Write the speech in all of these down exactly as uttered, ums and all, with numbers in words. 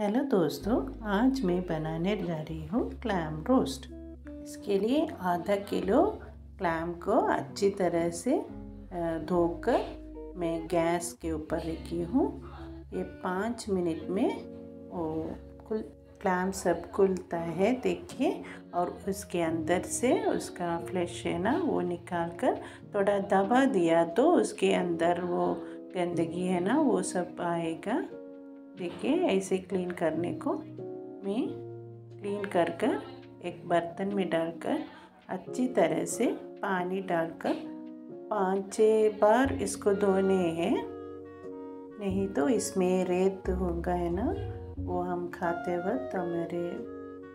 Hello दोस्तों, आज मैं बनाने जा रही हूँ क्लैम रोस्ट। इसके लिए आधा किलो क्लैम को अच्छी तरह से धोकर मैं गैस के ऊपर रखी हूँ। ये पाँच मिनट में वो कुल क्लैम सब खुलता है, देखिए। और उसके अंदर से उसका फ्लैश है ना, वो निकाल कर थोड़ा दबा दिया तो उसके अंदर वो गंदगी है ना, वो सब आएगा। देखिए, ऐसे क्लीन करने को मैं क्लीन कर कर एक बर्तन में डालकर अच्छी तरह से पानी डालकर पाँच छः बार इसको धोने हैं, नहीं तो इसमें रेत होगा है ना, वो हम खाते वक्त हमारे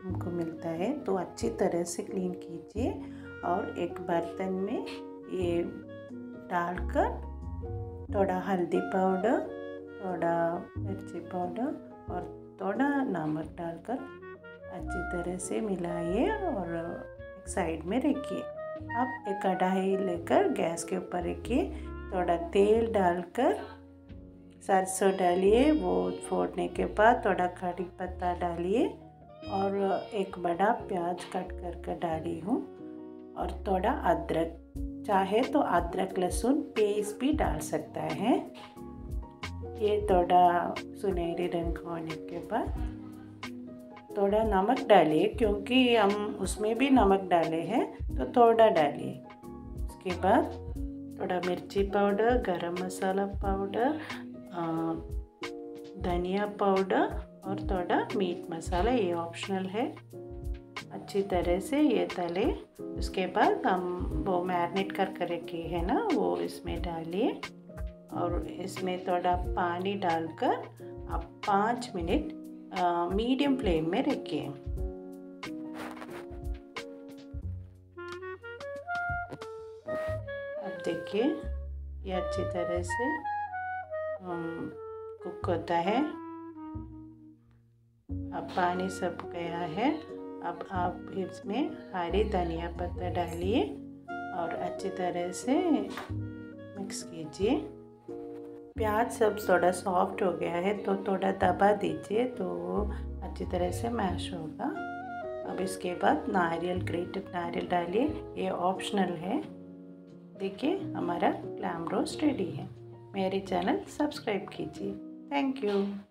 हमको मिलता है। तो अच्छी तरह से क्लीन कीजिए और एक बर्तन में ये डालकर थोड़ा हल्दी पाउडर, थोड़ा मिर्ची पाउडर और थोड़ा नमक डालकर अच्छी तरह से मिलाइए और एक साइड में रखिए। अब एक कढ़ाई लेकर गैस के ऊपर रखिए, थोड़ा तेल डालकर सरसों डालिए, वो फोड़ने के बाद थोड़ा कड़ी पत्ता डालिए और एक बड़ा प्याज कट करके डाली हूँ और थोड़ा अदरक, चाहे तो अदरक लहसुन पेस्ट भी डाल सकता है। ये थोड़ा सुनहरे रंग होने के बाद थोड़ा नमक डालिए, क्योंकि हम उसमें भी नमक डाले हैं तो थोड़ा डालिए। उसके बाद थोड़ा मिर्ची पाउडर, गरम मसाला पाउडर, धनिया पाउडर और थोड़ा मीट मसाला, ये ऑप्शनल है। अच्छी तरह से ये तले, उसके बाद हम वो मैरिनेट करके रखे है ना, वो इसमें डालिए और इसमें थोड़ा पानी डालकर आप पाँच मिनट मीडियम फ्लेम में रखिए। अब देखिए, ये अच्छी तरह से कुक होता है। अब पानी सब गया है। अब आप इसमें हरी धनिया पत्ता डालिए और अच्छी तरह से मिक्स कीजिए। प्याज सब थोड़ा सॉफ्ट हो गया है तो थोड़ा दबा दीजिए तो वो अच्छी तरह से मैश होगा। अब इसके बाद नारियल, ग्रेटेड नारियल डालिए, ये ऑप्शनल है। देखिए, हमारा क्लैम रोस्ट रेडी है। मेरे चैनल सब्सक्राइब कीजिए। Thank you.